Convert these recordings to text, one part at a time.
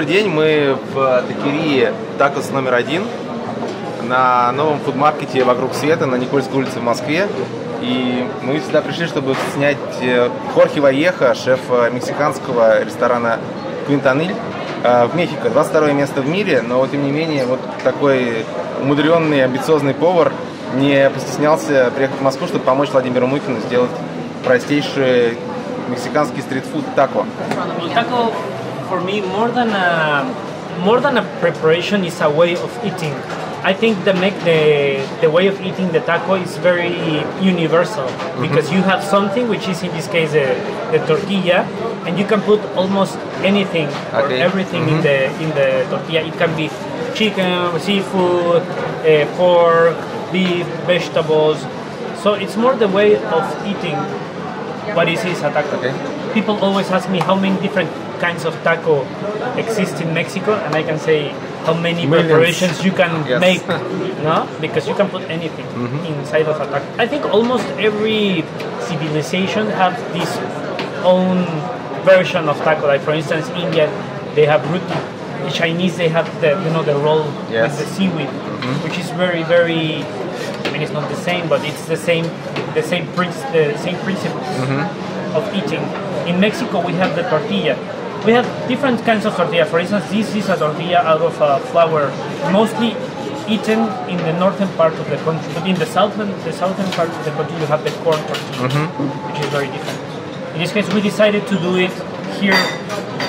Добрый день, мы в Такерии Tacos №1 на новом фудмаркете «Вокруг света» на Никольской улице в Москве. И мы сюда пришли, чтобы снять Хорхе Вайехо, шефа мексиканского ресторана «Quintonil» в Мехико. 22 место в мире, но тем не менее вот такой умудренный, амбициозный повар не постеснялся приехать в Москву, чтобы помочь Владимиру Мухину сделать простейший мексиканский стритфуд тако. For me, more than a preparation, is a way of eating. I think the way of eating the taco is very universal because you have something which is in this case the tortilla, and you can put almost anything or everything in the tortilla. It can be chicken, seafood, pork, beef, vegetables. So it's more the way of eating. What is a taco? People always ask me how many different kinds of taco exist in Mexico, and I can say how many preparations you can make, no? Because you can put anything inside of a taco. I think almost every civilization has this own version of taco. Like for instance, India, they have roti. The Chinese, they have the roll with the seaweed, which is very, very. I mean, it's not the same, but it's the same principles of eating. In Mexico, we have the tortilla. We have different kinds of tortilla. For instance, this is a tortilla out of flour, mostly eaten in the northern part of the country. But in the southern part of the country, you have the corn tortilla, which is very different. In this case, we decided to do it here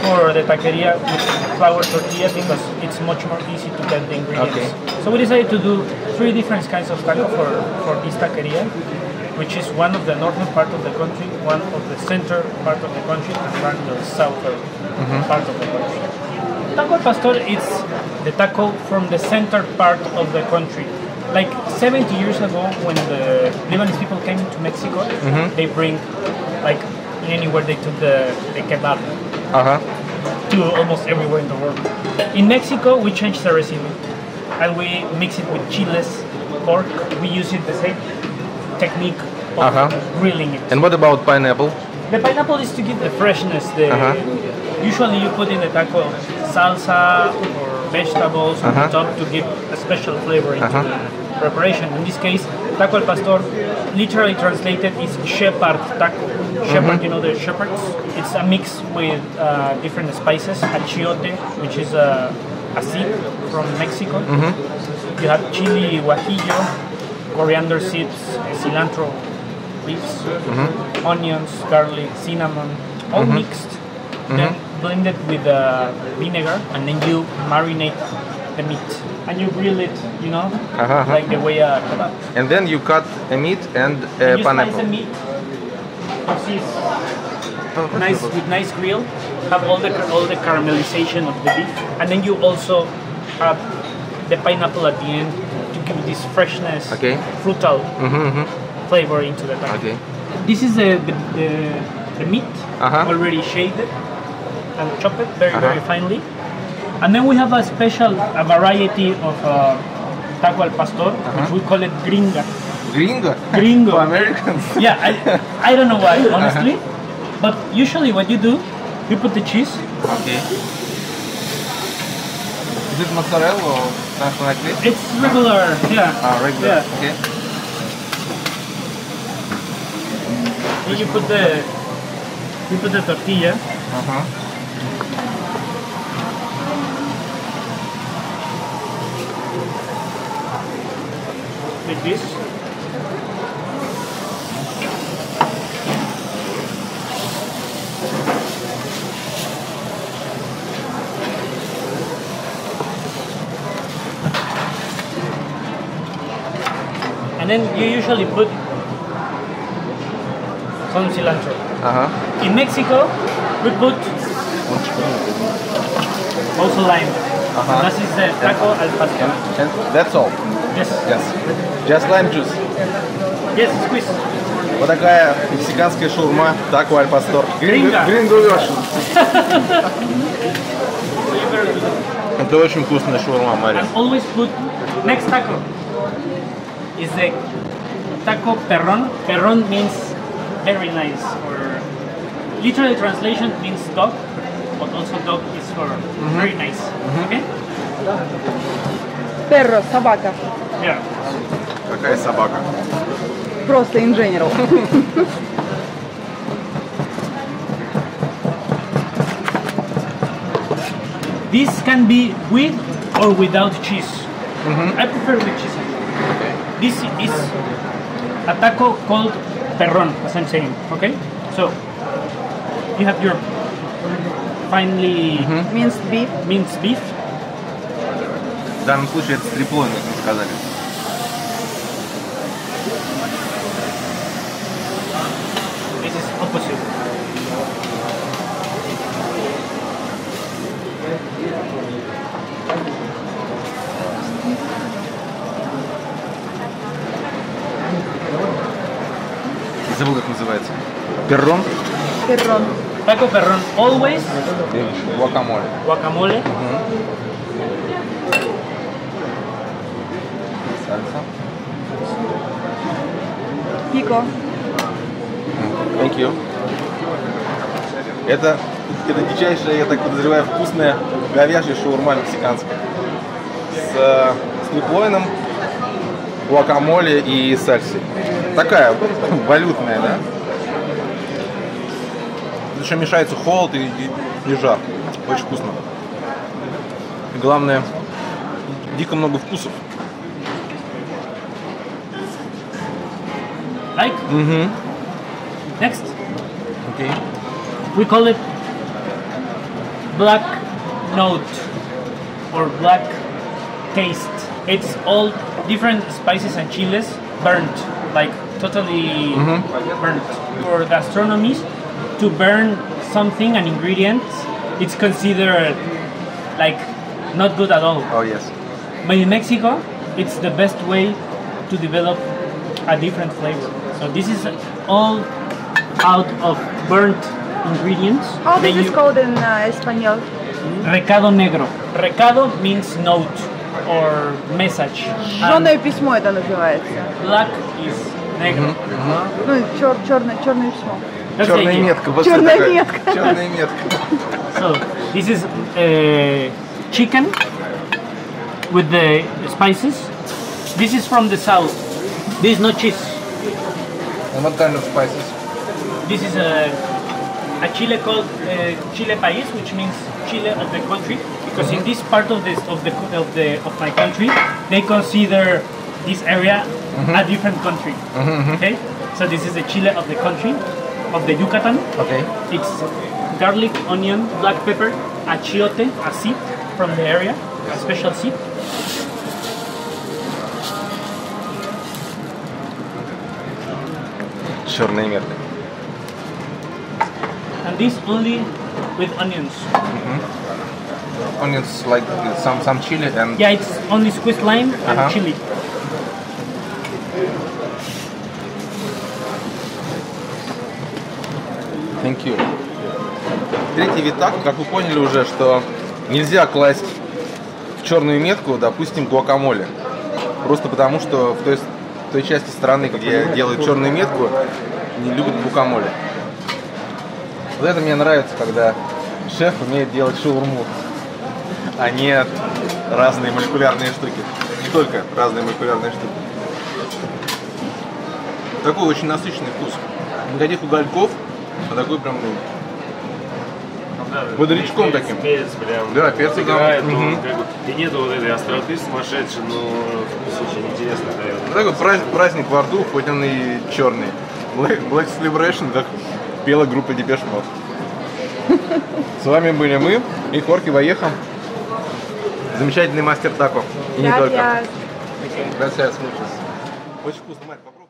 for the taqueria with flour tortilla because it's much more easy to get the ingredients. So we decided to do three different kinds of taco for this taqueria, which is one of the northern part of the country, one of the center part of the country, and one of the southern part of the country. Taco pastor is the taco from the center part of the country. Like 70 years ago, when the Lebanese people came to Mexico, they bring, like anywhere they took the kebab to almost everywhere in the world. In Mexico, we changed the recipe, and we mix it with chiles, pork. We use it the same technique of grilling it. And what about pineapple? The pineapple is to give the freshness. Usually you put in the taco salsa or vegetables on top to give a special flavor into the preparation. In this case, taco al pastor, literally translated, is shepherd taco. Shepherd, you know the shepherds? It's a mix with different spices. Achiote, which is a seed from Mexico. You have chili guajillo, coriander seeds, cilantro leaves, onions, garlic, cinnamon, all mixed, then blended with vinegar, and then you marinate the meat and you grill it, you know, like the way a kebab. And then you cut the meat and you slice the meat. You see, with nice grill, have all the caramelization of the beef, and then you also have the pineapple at the end. Give this freshness, fruital flavor into the taco. This is the meat already shaved and chopped very finely, and then we have a variety of taco al pastor, which we call it gringa. Gringo? Gringo. Americans. Yeah, I don't know why, honestly, but usually what you do, you put the cheese. Is it mozzarella or something like this? It's regular, regular, You put the tortilla. Like this. Then you usually put some cilantro. In Mexico, we put also lime. This is the taco al pastor. That's all. Yes. Just lime juice. Yes, squeeze. Вот такая мексиканская шаурма тако аль пастор. Gringo version. Это очень вкусная шаурма, Мария. And always put next taco. Is the taco perron. Perron means very nice, or literally translation means dog, but also dog is for very nice. Okay? Perro, собака. Yeah. Какая собака? Просто in general. This can be with or without cheese. I prefer with cheese. Okay. This is a taco called perrón, as I'm saying. Okay? So, you have your finely minced beef. В данном случае это стрипло, как мы сказали. This is opposite. Забыл, как называется. Перрон. Перрон. Taco perrón. Always. Guacamole. Guacamole. Сальса. Пико. Thank you. Это дичайшая, я так подозреваю, вкусная говяжья шаурма мексиканская. С липлойном, гуакамоле и сальсой. Такая валютная, да? Тут еще мешается холод и жарко. Очень вкусно. И главное, дико много вкусов. Like? Next. Okay. We call it black note or black taste. It's all different spices and chiles burnt, like totally burnt. For gastronomies, to burn something, an ingredient, it's considered like not good at all. Oh yes. But in Mexico, it's the best way to develop a different flavor. So this is all out of burnt ingredients. How is this called in Espanol? Recado negro. Recado means note or message. Черное письмо это называется. Black is negro. Ну, черное письмо. Черная метка. Черная метка. Черная метка. So this is chicken with the spices. This is from the south. This is not cheese. And what kind of spices? This is a chile called chile país, which means chile of the country, because in this part of my country, they consider this area a different country. Okay, so this is the chile of the country, of the Yucatan. Okay, it's garlic, onion, black pepper, achiote, a seed from the area, a special seed. Черная мерка. And this only with onions. Onions like some chili and... Yeah, it's only squeezed lime and chili. Thank you. Третий вид тако, как вы поняли уже, что нельзя класть в черную метку, допустим, гуакамоле. Просто потому, что в той части страны, где делают черную метку, не любят гуакамоле. Вот это мне нравится, когда шеф умеет делать шаурму, а не разные молекулярные штуки. Не только разные молекулярные штуки. Такой очень насыщенный вкус. Никаких угольков, а такой прям бодрячком таким. Перец прям. Да, перец играет. И нету вот этой остроты сумасшедшей, но вкус очень интересный дает. Такой праздник во рту, хоть он и черный. Black Celebration, как пела группа Depeche Mode. С вами были мы и Хорхе Вайехо. Замечательный мастер тако. И не только. Красавец, мучился. Очень вкусно, Марь, попробуй.